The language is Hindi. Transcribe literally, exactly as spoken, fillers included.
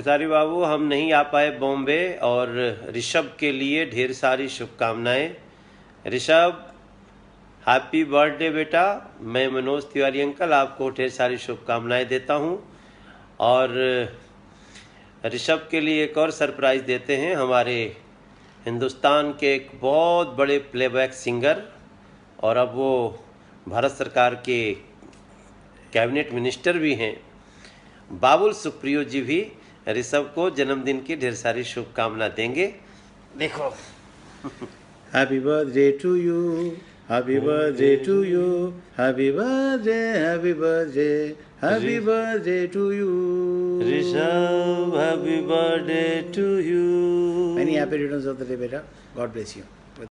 किसारी बाबू हम नहीं आ पाए बॉम्बे और ऋषभ के लिए ढेर सारी शुभकामनाएं। ऋषभ हैप्पी बर्थडे बेटा, मैं मनोज तिवारी अंकल आपको ढेर सारी शुभकामनाएं देता हूं। और ऋषभ के लिए एक और सरप्राइज़ देते हैं, हमारे हिंदुस्तान के एक बहुत बड़े प्लेबैक सिंगर और अब वो भारत सरकार के कैबिनेट मिनिस्टर भी हैं, बाबुल सुप्रियो जी भी ऋषभ को जन्मदिन की ढेर सारी शुभकामना देंगे। देखो happy birthday to you, happy birthday to you, happy birthday, happy birthday, happy birthday to you Rishabh, happy birthday to you. Many happy returns of the day बेटा, गॉड ब्लेस यू।